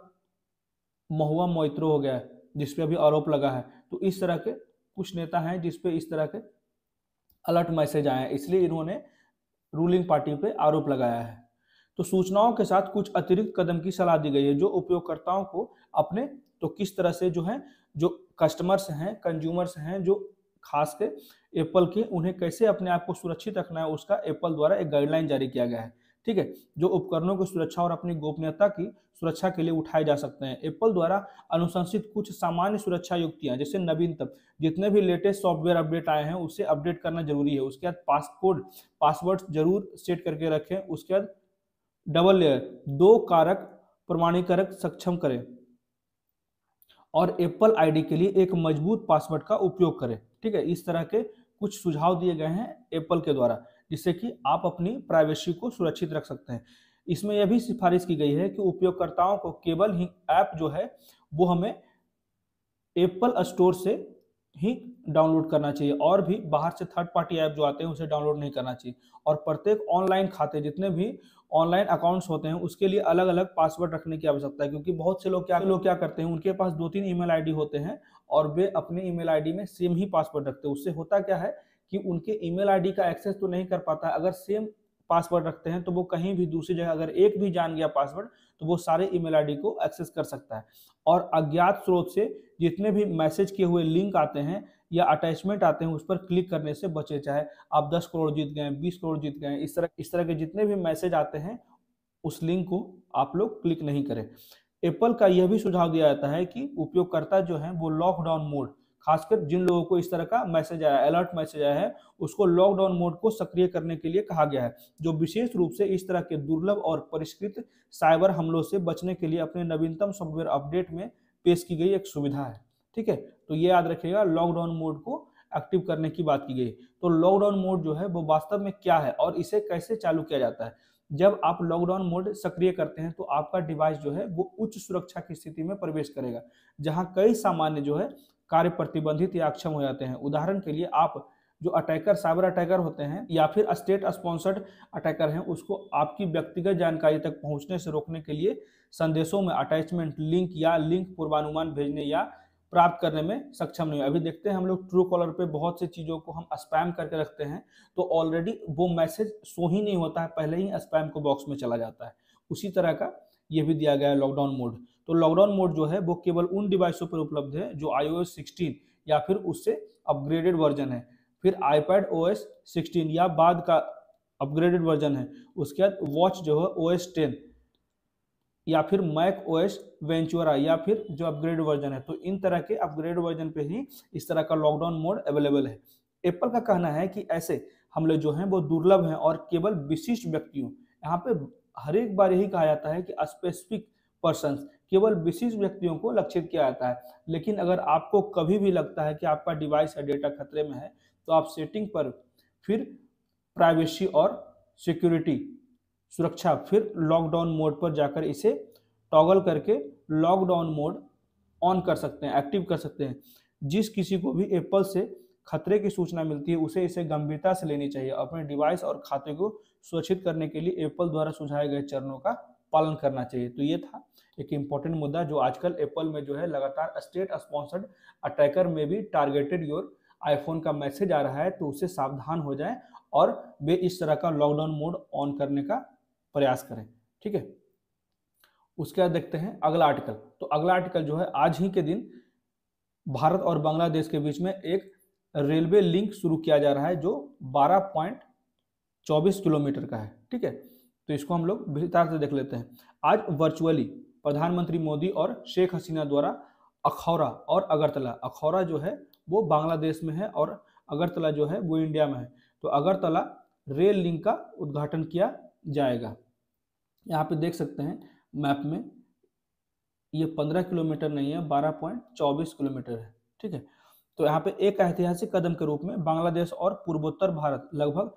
महुआ मोइत्रो हो गया जिसपे अभी आरोप लगा है। तो इस तरह के कुछ नेता हैं जिसपे इस तरह के अलर्ट मैसेज आए हैं, इसलिए इन्होंने रूलिंग पार्टी पे आरोप लगाया है। तो सूचनाओं के साथ कुछ अतिरिक्त कदम की सलाह दी गई है जो उपयोगकर्ताओं को अपने तो किस तरह से जो कस्टमर्स हैं कंज्यूमर्स हैं जो खास के एप्पल के उन्हें कैसे अपने आप को सुरक्षित रखना है उसका एप्पल द्वारा एक गाइडलाइन जारी किया गया है, ठीक है, जो उपकरणों की सुरक्षा और अपनी गोपनीयता की सुरक्षा के लिए उठाए जा सकते हैं। एप्पल द्वारा अनुशंसित कुछ सामान्य सुरक्षा युक्तियां जैसे नवीनतम जितने भी लेटेस्ट सॉफ्टवेयर अपडेट आए हैं उसे अपडेट करना जरूरी है, उसके बाद पासवर्ड जरूर सेट करके रखें, उसके बाद डबल लेयर 2 कारक प्रमाणीकरण सक्षम करें और एप्पल आईडी के लिए एक मजबूत पासवर्ड का उपयोग करें, ठीक है। इस तरह के कुछ सुझाव दिए गए हैं एप्पल के द्वारा जिससे कि आप अपनी प्राइवेसी को सुरक्षित रख सकते हैं। इसमें यह भी सिफारिश की गई है कि उपयोगकर्ताओं को केवल ही ऐप जो है वो हमें एप्पल स्टोर से ही डाउनलोड करना चाहिए और भी बाहर से थर्ड पार्टी ऐप जो आते हैं उसे डाउनलोड नहीं करना चाहिए, और प्रत्येक ऑनलाइन खाते जितने भी ऑनलाइन अकाउंट्स होते हैं उसके लिए अलग अलग पासवर्ड रखने की आवश्यकता है, क्योंकि बहुत से लोग क्या करते हैं उनके पास 2-3 ईमेल आईडी होते हैं और वे अपने ईमेल आईडी में सेम ही पासवर्ड रखते हैं। उससे होता क्या है कि उनके ईमेल आईडी का एक्सेस तो नहीं कर पाता, अगर सेम पासवर्ड रखते हैं तो वो कहीं भी दूसरी जगह अगर एक भी जान गया पासवर्ड तो वो सारे ईमेल आईडी को एक्सेस कर सकता है। और अज्ञात स्रोत से जितने भी मैसेज किए हुए लिंक आते हैं या अटैचमेंट आते हैं उस पर क्लिक करने से बचे, चाहे आप 10 करोड़ जीत गए 20 करोड़ जीत गए, इस तरह के जितने भी मैसेज आते हैं उस लिंक को आप लोग क्लिक नहीं करें। एप्पल का यह भी सुझाव दिया जाता है कि उपयोगकर्ता जो है वो लॉकडाउन मोड, खासकर जिन लोगों को इस तरह का मैसेज आया अलर्ट मैसेज आया है उसको लॉकडाउन मोड को सक्रिय करने के लिए कहा गया है, जो विशेष रूप से इस तरह के दुर्लभ और परिष्कृत साइबर हमलों से बचने के लिए अपने नवीनतम सॉफ्टवेयर अपडेट में पेश की गई एक सुविधा है, ठीक है। तो ये याद रखिएगा लॉकडाउन मोड को एक्टिव करने की बात की गई। तो लॉकडाउन मोड जो है वो वास्तव में क्या है और इसे कैसे चालू किया जाता है। जब आप लॉकडाउन मोड सक्रिय करते हैं तो आपका डिवाइस जो है वो उच्च सुरक्षा की स्थिति में प्रवेश करेगा जहाँ कई सामान्य जो है कार्य प्रतिबंधित या अक्षम हो जाते हैं। उदाहरण के लिए आप जो अटैकर साइबर अटैकर होते हैं या फिर स्टेट स्पॉन्सर्ड अटैकर हैं उसको आपकी व्यक्तिगत जानकारी तक पहुंचने से रोकने के लिए संदेशों में अटैचमेंट लिंक या लिंक पूर्वानुमान भेजने या प्राप्त करने में सक्षम नहीं है। अभी देखते हैं हम लोग ट्रू कॉलर पे बहुत सी चीज़ों को हम स्पैम करके रखते हैं तो ऑलरेडी वो मैसेज शो ही नहीं होता है, पहले ही स्पैम को बॉक्स में चला जाता है। उसी तरह का ये भी दिया गया है लॉकडाउन मोड। तो लॉकडाउन मोड जो है वो केवल उन डिवाइसों पर उपलब्ध है जो iOS 16 या फिर उससे अपग्रेडेड वर्जन है, फिर iPad OS 16 या बाद का अपग्रेडेड वर्जन है, उसके बाद वॉच जो है OS 10 या फिर मैक OS वेंचुरा या फिर जो अपग्रेड वर्जन है। तो इन तरह के अपग्रेड वर्जन पे ही इस तरह का लॉकडाउन मोड अवेलेबल है। एप्पल का कहना है कि ऐसे हमले जो हैं वो दुर्लभ हैं और केवल विशिष्ट व्यक्तियों, यहाँ पे हर एक बार यही कहा जाता है कि स्पेसिफिक पर्संस केवल विशिष्ट व्यक्तियों को लक्षित किया जाता है। लेकिन अगर आपको कभी भी लगता है कि आपका डिवाइस या डेटा खतरे में है तो आप सेटिंग पर फिर प्राइवेसी और सिक्योरिटी सुरक्षा फिर लॉकडाउन मोड पर जाकर इसे टॉगल करके लॉकडाउन मोड ऑन कर सकते हैं, एक्टिव कर सकते हैं। जिस किसी को भी एप्पल से खतरे की सूचना मिलती है उसे इसे गंभीरता से लेनी चाहिए। अपने डिवाइस और खाते को सुरक्षित करने के लिए एप्पल द्वारा सुझाए गए चरणों का पालन करना चाहिए। तो ये था एक इम्पोर्टेंट मुद्दा जो आजकल एप्पल में जो है लगातार स्टेट स्पॉन्सर्ड अटैकर में भी टारगेटेड योर आईफोन का मैसेज आ रहा है, तो उससे सावधान हो जाएं और वे इस तरह का लॉकडाउन मोड ऑन करने का प्रयास करें। ठीक है, उसके बाद देखते हैं अगला आर्टिकल। तो अगला आर्टिकल जो है, आज ही के दिन भारत और बांग्लादेश के बीच में एक रेलवे लिंक शुरू किया जा रहा है जो 12.24 किलोमीटर का है। ठीक है, तो इसको हम लोग विस्तार से देख लेते हैं। आज वर्चुअली प्रधानमंत्री मोदी और शेख हसीना द्वारा अखौरा और अगरतला, अखौरा जो है वो बांग्लादेश में है और अगरतला जो है वो इंडिया में है, तो अगरतला रेल लिंक का उद्घाटन किया जाएगा। यहाँ पे देख सकते हैं मैप में, ये 15 किलोमीटर नहीं है, 12.24 किलोमीटर है। ठीक है, तो यहाँ पे एक ऐतिहासिक कदम के रूप में बांग्लादेश और पूर्वोत्तर भारत लगभग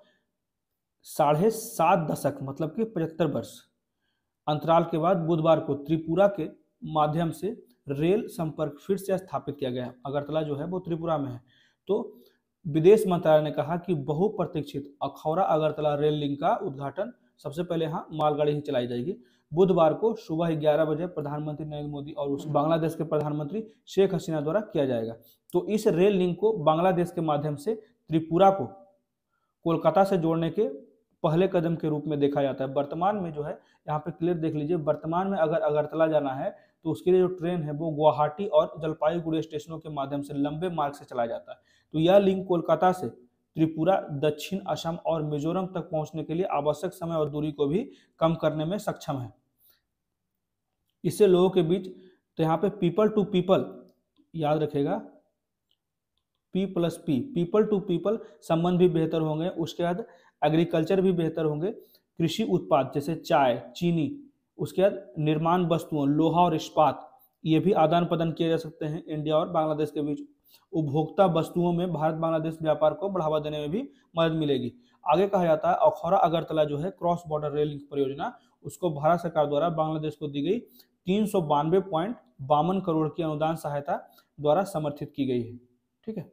7.5 दशक मतलब कि 75 वर्ष अंतराल के बाद बुधवार को त्रिपुरा के माध्यम से रेल संपर्क फिर से स्थापित किया गया। अगरतला जो है वो त्रिपुरा में है। तो विदेश मंत्रालय ने कहा कि बहुप्रतीक्षित अखौरा अगरतला रेल लिंक का उद्घाटन सबसे पहले यहाँ मालगाड़ी ही चलाई जाएगी। बुधवार को सुबह 11 बजे प्रधानमंत्री नरेंद्र मोदी और उस बांग्लादेश के प्रधानमंत्री शेख हसीना द्वारा किया जाएगा। तो इस रेल लिंक को बांग्लादेश के माध्यम से त्रिपुरा को कोलकाता से जोड़ने के पहले कदम के रूप में देखा जाता है। वर्तमान में जो है, यहाँ पे क्लियर देख लीजिए, वर्तमान में अगर अगरतला जाना है तो उसके लिए जो ट्रेन है वो गुवाहाटी और जलपाईगुड़ी स्टेशनों के माध्यम से लंबे मार्ग से चलाया जाता है। तो यह लिंक कोलकाता से त्रिपुरा, दक्षिण असम और मिजोरम तक पहुंचने के लिए आवश्यक समय और दूरी को भी कम करने में सक्षम है। इससे लोगों के बीच, तो यहाँ पे पीपल टू पीपल याद रखेगा, P+P पीपल टू पीपल संबंध भी बेहतर होंगे। उसके बाद एग्रीकल्चर भी बेहतर होंगे, कृषि उत्पाद जैसे चाय, चीनी, उसके बाद निर्माण वस्तुओं, लोहा और इस्पात, ये भी आदान प्रदान किए जा सकते हैं इंडिया और बांग्लादेश के बीच। उपभोक्ता वस्तुओं में भारत बांग्लादेश व्यापार को बढ़ावा देने में भी मदद मिलेगी। आगे कहा जाता है अखौरा अगरतला जो है क्रॉस बॉर्डर रेल लिंक परियोजना, उसको भारत सरकार द्वारा बांग्लादेश को दी गई 392.52 करोड़ की अनुदान सहायता द्वारा समर्थित की गई है। ठीक है,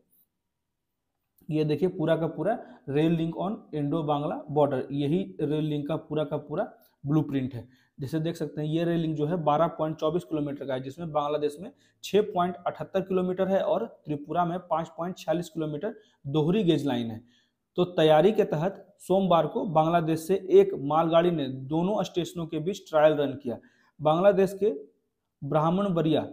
ये देखिए पूरा का पूरा rail link on Indo Bangla border, यही रेल लिंक का पूरा ब्लूप्रिंट है। जैसे देख सकते हैं, ये रेल लिंक जो है 12.24 किलोमीटर का है, जिसमें बांग्लादेश में 6.78 किलोमीटर है और त्रिपुरा में 5.46 किलोमीटर दोहरी गेज लाइन है। तो तैयारी के तहत सोमवार को बांग्लादेश से एक मालगाड़ी ने दोनों स्टेशनों के बीच ट्रायल रन किया। बांग्लादेश के ब्राह्मणबरिया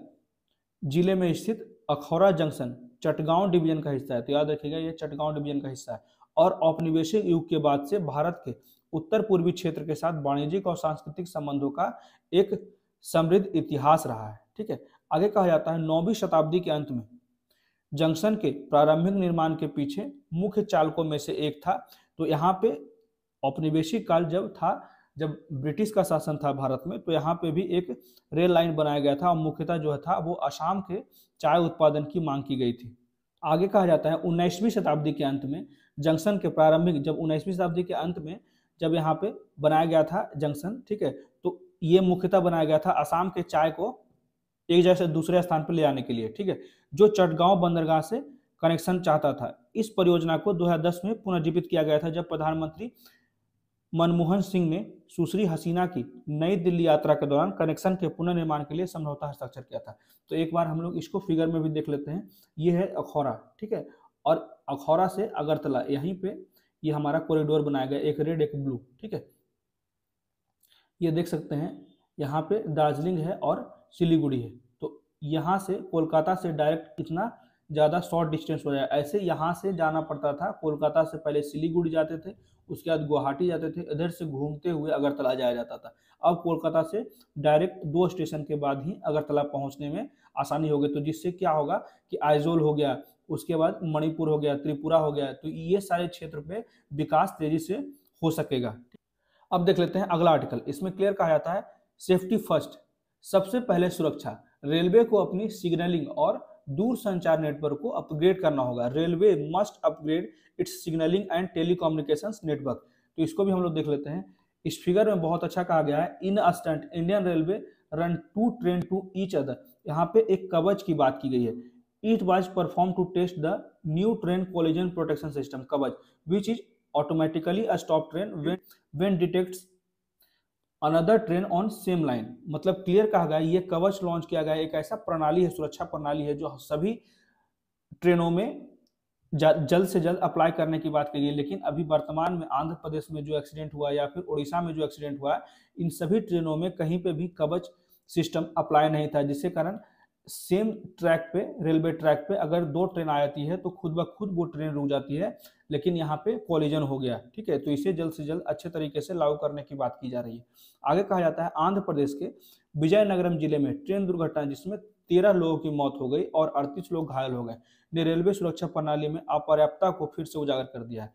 जिले में स्थित अखौरा जंक्शन चटगांव डिवीजन का हिस्सा है, तो याद रखिएगा ये चटगांव डिवीजन का हिस्सा है, और औपनिवेशिक युग के बाद से भारत के उत्तर पूर्वी क्षेत्र के साथ वाणिज्यिक और सांस्कृतिक संबंधों का एक समृद्ध इतिहास रहा है। ठीक है, आगे कहा जाता है 9वीं शताब्दी के अंत में जंक्शन के प्रारंभिक निर्माण के पीछे मुख्य चालकों में से एक था। तो यहाँ पे औपनिवेशिक काल जब था, जब ब्रिटिश का शासन था भारत में, तो यहाँ पे भी एक रेल लाइन बनाया गया था और मुख्यतः जो था वो आसाम के चाय उत्पादन की मांग की गई थी। आगे कहा जाता है 19वीं शताब्दी के अंत में जंक्शन के प्रारंभिक, जब 19वीं शताब्दी के अंत में जब यहाँ पे बनाया गया था जंक्शन, ठीक है, तो ये मुख्यतः बनाया गया था आसाम के चाय को एक जगह से दूसरे स्थान पर ले जाने के लिए। ठीक है, जो चटगांव बंदरगाह से कनेक्शन चाहता था। इस परियोजना को 2010 में पुनर्जीवित किया गया था जब प्रधानमंत्री मनमोहन सिंह ने सुश्री हसीना की नई दिल्ली यात्रा के दौरान कनेक्शन के पुनर्निर्माण के लिए समझौता हस्ताक्षर किया था। तो एक बार हम लोग इसको फिगर में भी देख लेते हैं। ये है अखौरा, ठीक है, और अखौरा से अगरतला, यहीं पे ये हमारा कॉरिडोर बनाया गया, एक रेड एक ब्लू। ठीक है, ये देख सकते हैं, यहाँ पे दार्जिलिंग है और सिलीगुड़ी है। तो यहाँ से कोलकाता से डायरेक्ट इतना ज़्यादा शॉर्ट डिस्टेंस हो जाए, ऐसे यहाँ से जाना पड़ता था, कोलकाता से पहले सिलीगुड़ी जाते थे, उसके बाद गुवाहाटी जाते थे, इधर से घूमते हुए अगरतला जाया जाता था। अब कोलकाता से डायरेक्ट 2 स्टेशन के बाद ही अगरतला पहुँचने में आसानी हो गई। तो जिससे क्या होगा कि आइजोल हो गया, उसके बाद मणिपुर हो गया, त्रिपुरा हो गया, तो ये सारे क्षेत्र पे विकास तेजी से हो सकेगा। अब देख लेते हैं अगला आर्टिकल। इसमें क्लियर कहा जाता है सेफ्टी फर्स्ट, सबसे पहले सुरक्षा, रेलवे को अपनी सिग्नलिंग और दूरसंचार नेटवर्क को अपग्रेड करना होगा। Railway must upgrade its signalling and telecommunications network. तो इसको भी हम लोग देख लेते हैं। इस फिगर में बहुत अच्छा कहा गया है, in stunt Indian railway run two train to each other. यहाँ पे एक कवच की बात की गई है। It was perform to test the new train collision protection system Kavach which is automatically stop train when detects another train on same line. मतलब clear कहा गया, ये कवच लॉन्च किया गया एक ऐसा प्रणाली है, सुरक्षा प्रणाली है जो सभी ट्रेनों में जल्द से जल्द अप्लाई करने की बात करिए। लेकिन अभी वर्तमान में आंध्र प्रदेश में जो एक्सीडेंट हुआ या फिर उड़ीसा में जो एक्सीडेंट हुआ, इन सभी ट्रेनों में कहीं पे भी कवच सिस्टम अप्लाई नहीं था, जिसके कारण सेम ट्रैक पे, रेलवे ट्रैक पे अगर दो ट्रेन आ जाती है तो खुद ब खुद वो ट्रेन रुक जाती है, लेकिन यहाँ पे कोलिजन हो गया। ठीक है, तो इसे जल्द से जल्द अच्छे तरीके से लागू करने की बात की जा रही है। आगे कहा जाता है आंध्र प्रदेश के विजयनगरम जिले में ट्रेन दुर्घटना जिसमें 13 लोगों की मौत हो गई और 38 लोग घायल हो गए ने रेलवे सुरक्षा प्रणाली में अपर्याप्तता को फिर से उजागर कर दिया है।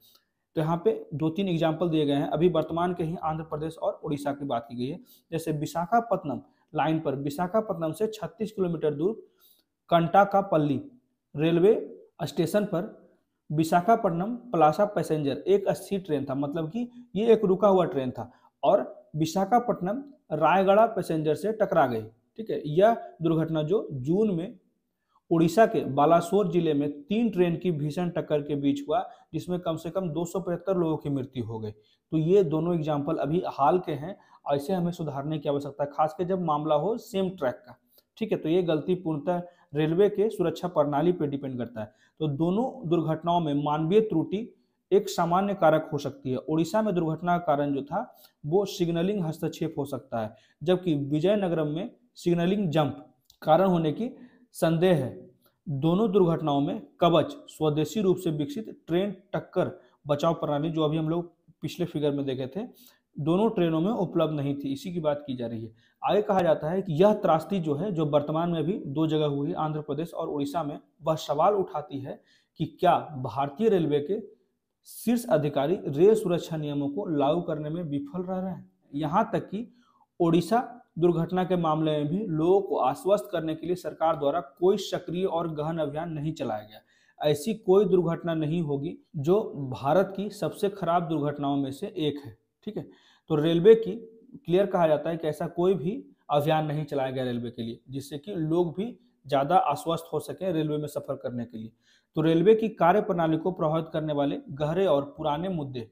तो यहाँ पे 2-3 एग्जाम्पल दिए गए हैं। अभी वर्तमान के ही आंध्र प्रदेश और उड़ीसा की बात की गई है। जैसे विशाखापत्तनम लाइन पर विशाखापत्तनम से 36 किलोमीटर दूर कंटाकापल्ली रेलवे स्टेशन पर विशाखापट्टनम पलासा पैसेंजर एक 80 ट्रेन था, मतलब कि ये एक रुका हुआ ट्रेन था और विशाखापट्टनम रायगढ़ पैसेंजर से टकरा गई। ठीक है, यह दुर्घटना जो जून में उड़ीसा के बालासोर जिले में 3 ट्रेन की भीषण टक्कर के बीच हुआ, जिसमें कम से कम 275 लोगों की मृत्यु हो गई। तो ये दोनों एग्जाम्पल अभी हाल के हैं, ऐसे हमें सुधारने की आवश्यकता है, खासकर जब मामला हो सेम ट्रैक का। ठीक है, तो ये गलती पूर्णतः रेलवे के सुरक्षा प्रणाली पर डिपेंड करता है। तो दोनों दुर्घटनाओं में मानवीय त्रुटि एक सामान्य कारक हो सकती है। उड़ीसा में दुर्घटना का कारण जो था वो सिग्नलिंग हस्तक्षेप हो सकता है, जबकि विजयनगरम में सिग्नलिंग जंप कारण होने की संदेह है। दोनों दुर्घटनाओं में कवच, स्वदेशी रूप से विकसित ट्रेन टक्कर बचाव प्रणाली, जो अभी हम लोग पिछले फिगर में देखे थे, दोनों ट्रेनों में उपलब्ध नहीं थी। इसी की बात की जा रही है। आगे कहा जाता है कि यह त्रासदी जो है, जो वर्तमान में भी 2 जगह हुई, आंध्र प्रदेश और उड़ीसा में, वह सवाल उठाती है कि क्या भारतीय रेलवे के शीर्ष अधिकारी रेल सुरक्षा नियमों को लागू करने में विफल रह रहे हैं। यहाँ तक कि उड़ीसा दुर्घटना के मामले में भी लोगों को आश्वस्त करने के लिए सरकार द्वारा कोई सक्रिय और गहन अभियान नहीं चलाया गया। ऐसी कोई दुर्घटना नहीं होगी जो भारत की सबसे खराब दुर्घटनाओं में से एक है। ठीक है, तो रेलवे की क्लियर कहा जाता है कि ऐसा कोई भी अभियान नहीं चलाया गया रेलवे के लिए, जिससे कि लोग भी ज़्यादा आश्वस्त हो सके रेलवे में सफर करने के लिए। तो रेलवे की कार्यप्रणाली को प्रभावित करने वाले गहरे और पुराने मुद्दे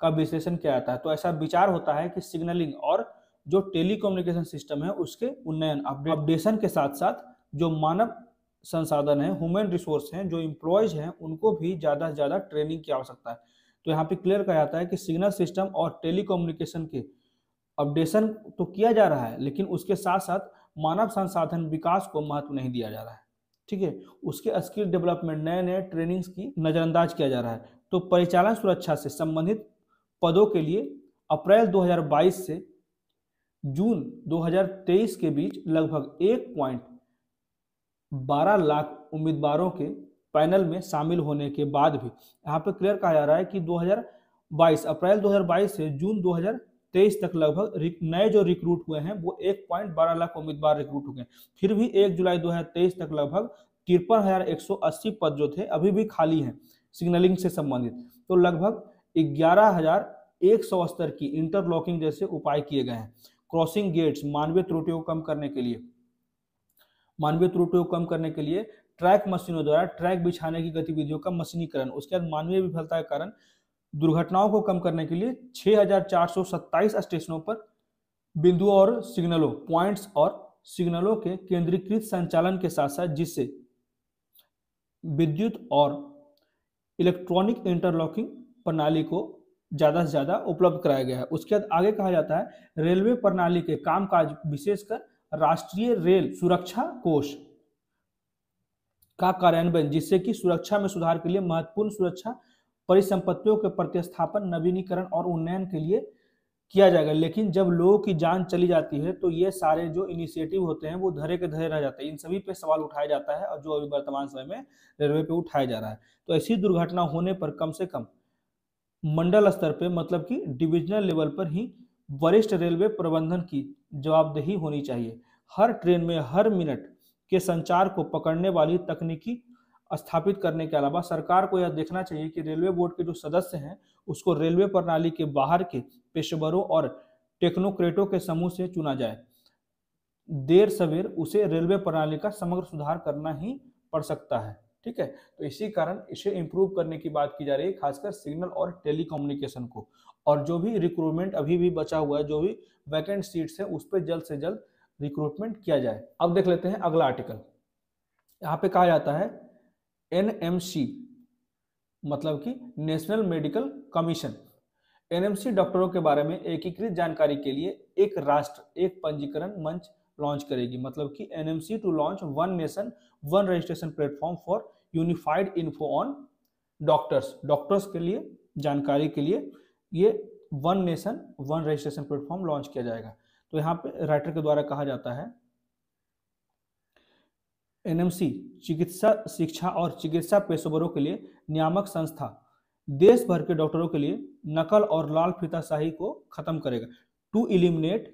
का विश्लेषण किया जाता है। तो ऐसा विचार होता है कि सिग्नलिंग और जो टेलीकम्युनिकेशन सिस्टम है उसके उन्नयन अपडेशन के साथ साथ जो मानव संसाधन है, ह्यूमन रिसोर्स हैं, जो एम्प्लॉयज हैं, उनको भी ज़्यादा से ज़्यादा ट्रेनिंग की आवश्यकता है। तो यहाँ पे क्लियर कहा जाता है कि सिग्नल सिस्टम और टेलीकम्युनिकेशन के अपडेशन तो किया जा रहा है, लेकिन उसके साथ साथ मानव संसाधन विकास को महत्व नहीं दिया जा रहा है। ठीक है, उसके स्किल डेवलपमेंट, नए नए ट्रेनिंग्स की नज़रअंदाज किया जा रहा है। तो परिचालन सुरक्षा से संबंधित पदों के लिए अप्रैल 2022 से जून 2023 के बीच लगभग 1.12 लाख उम्मीदवारों के पैनल में शामिल होने के बाद भी यहाँ पे क्लियर कहा जा रहा है कि अप्रैल 2022 से जून 2023 तक लगभग नए जो रिक्रूट हुए हैं वो 1.12 लाख उम्मीदवार रिक्रूट हुए हैं। फिर भी 1 जुलाई 2023 तक लगभग 53,180 पद जो थे अभी भी खाली हैं सिग्नलिंग से संबंधित। तो लगभग 11,170 की इंटरलॉकिंग जैसे उपाय किए गए हैं। क्रॉसिंग गेट्स, मानवीय त्रुटियों को कम करने के लिए ट्रैक मशीनों द्वारा ट्रैक बिछाने की गतिविधियों का मशीनीकरण। उसके बाद मानवीय विफलता के कारण दुर्घटनाओं को कम करने के लिए 6,427 स्टेशनों पर बिंदुओं और सिग्नलों पॉइंट्स और सिग्नलों के केंद्रीकृत संचालन के साथ साथ, जिससे विद्युत और इलेक्ट्रॉनिक इंटरलॉकिंग प्रणाली को ज़्यादा से ज़्यादा उपलब्ध कराया गया है। उसके बाद आगे कहा जाता है रेलवे प्रणाली के कामकाज, विशेषकर राष्ट्रीय रेल सुरक्षा कोष का कार्यान्वयन, जिससे कि सुरक्षा में सुधार के लिए महत्वपूर्ण सुरक्षा परिसंपत्तियों के प्रतिस्थापन, नवीनीकरण और उन्नयन के लिए किया जाएगा। लेकिन जब लोगों की जान चली जाती है तो ये सारे जो इनिशिएटिव होते हैं वो धरे के धरे रह जाते हैं। इन सभी पे सवाल उठाया जाता है और जो अभी वर्तमान समय में रेलवे पे उठाया जा रहा है। तो ऐसी दुर्घटना होने पर कम से कम मंडल स्तर पर, मतलब कि डिविजनल लेवल पर ही वरिष्ठ रेलवे प्रबंधन की जवाबदेही होनी चाहिए। हर ट्रेन में हर मिनट के संचार को पकड़ने वाली तकनीकी स्थापित करने के अलावा सरकार को यह देखना चाहिए कि रेलवे बोर्ड के जो सदस्य हैं उसको रेलवे प्रणाली के बाहर के पेशेवरों और टेक्नोक्रेटों के समूह से चुना जाए। देर सवेर उसे रेलवे प्रणाली का समग्र सुधार करना ही पड़ सकता है। ठीक है, तो इसी कारण इसे इम्प्रूव करने की बात की जा रही है, खासकर सिग्नल और टेलीकम्युनिकेशन को। और जो भी रिक्रूटमेंट अभी भी बचा हुआ है, जो भी वैकेंट सीट्स है, उस पर जल्द से जल्द रिक्रूटमेंट किया जाए। अब देख लेते हैं अगला आर्टिकल। यहाँ पे कहा जाता है NMC मतलब कि नेशनल मेडिकल कमीशन। NMC डॉक्टरों के बारे में एकीकृत जानकारी के लिए एक राष्ट्र एक पंजीकरण मंच लॉन्च करेगी, मतलब कि NMC to launch one nation one registration platform for unified info on doctors. Doctors के लिए जानकारी के लिए ये one nation one registration platform launch किया जाएगा। तो यहाँ पे राइटर के द्वारा कहा जाता है NMC चिकित्सा शिक्षा और चिकित्सा पेशेवरों के लिए नियामक संस्था देश भर के डॉक्टरों के लिए नकल और लाल फीताशाही को खत्म करेगा। To eliminate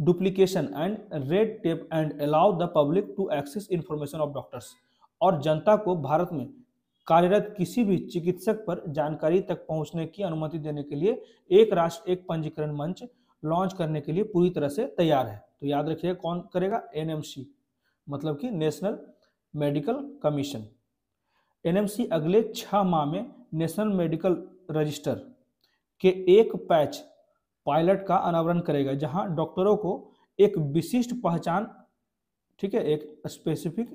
duplication and red tape and allow the public to access information of doctors. और जनता को भारत में कार्यरत किसी भी चिकित्सक पर जानकारी तक पहुंचने की अनुमति देने के लिए एक राष्ट्र एक पंजीकरण मंच लॉन्च करने के लिए पूरी तरह से तैयार है। तो याद रखिएगा कौन करेगा, NMC मतलब कि नेशनल मेडिकल कमीशन। NMC अगले 6 माह में नेशनल मेडिकल रजिस्टर के एक पैच पायलट का अनावरण करेगा, जहां डॉक्टरों को एक विशिष्ट पहचान, ठीक है, एक स्पेसिफिक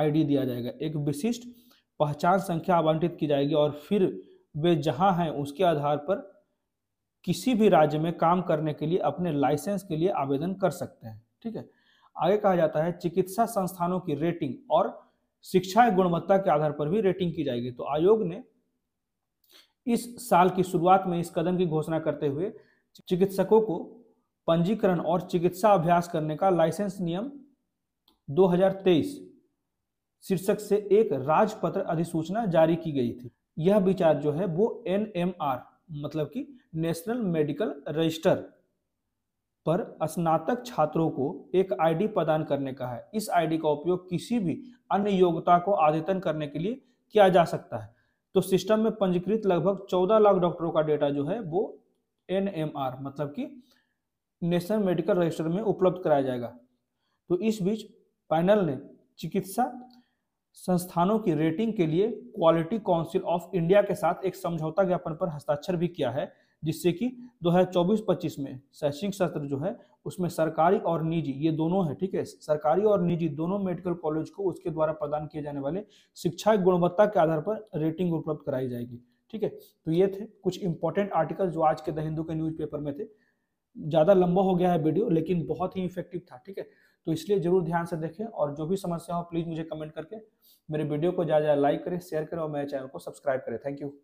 आईडी दिया जाएगा, एक विशिष्ट पहचान संख्या आवंटित की जाएगी और फिर वे जहां हैं उसके आधार पर किसी भी राज्य में काम करने के लिए अपने लाइसेंस के लिए आवेदन कर सकते हैं। ठीक है, आगे कहा जाता है चिकित्सा संस्थानों की रेटिंग और शिक्षा गुणवत्ता के आधार पर भी रेटिंग की जाएगी। तो आयोग ने इस साल की शुरुआत में इस कदम की घोषणा करते हुए चिकित्सकों को पंजीकरण और चिकित्सा अभ्यास करने का लाइसेंस नियम 2023 शीर्षक से एक राजपत्र अधिसूचना जारी की गई थी। यह विचार जो है वो NMR मतलब कि नेशनल मेडिकल रजिस्टर पर स्नातक छात्रों को एक आईडी प्रदान करने का है। इस आईडी का उपयोग किसी भी अन्य योग्यता को अद्यतन करने के लिए किया जा सकता है। तो सिस्टम में पंजीकृत लगभग 14 लाख डॉक्टरों का डेटा जो है वो NMR मतलब कि नेशनल मेडिकल रजिस्टर में उपलब्ध कराया जाएगा। तो इस बीच पैनल ने चिकित्सा संस्थानों की रेटिंग के लिए क्वालिटी काउंसिल ऑफ इंडिया के साथ एक समझौता ज्ञापन पर हस्ताक्षर भी किया है, जिससे कि 2024-25 में शैक्षणिक सत्र जो है उसमें सरकारी और निजी ये दोनों है, ठीक है, सरकारी और निजी दोनों मेडिकल कॉलेज को उसके द्वारा प्रदान किए जाने वाले शिक्षा गुणवत्ता के आधार पर रेटिंग उपलब्ध कराई जाएगी। ठीक है, तो ये थे कुछ इंपॉर्टेंट आर्टिकल जो आज के द हिंदू के न्यूज़पेपर में थे। ज़्यादा लंबा हो गया है वीडियो लेकिन बहुत ही इफेक्टिव था। ठीक है, तो इसलिए जरूर ध्यान से देखें और जो भी समस्या हो प्लीज़ मुझे कमेंट करके मेरे वीडियो को ज़्यादा लाइक करें, शेयर करें और मेरे चैनल को सब्सक्राइब करें। Thank you.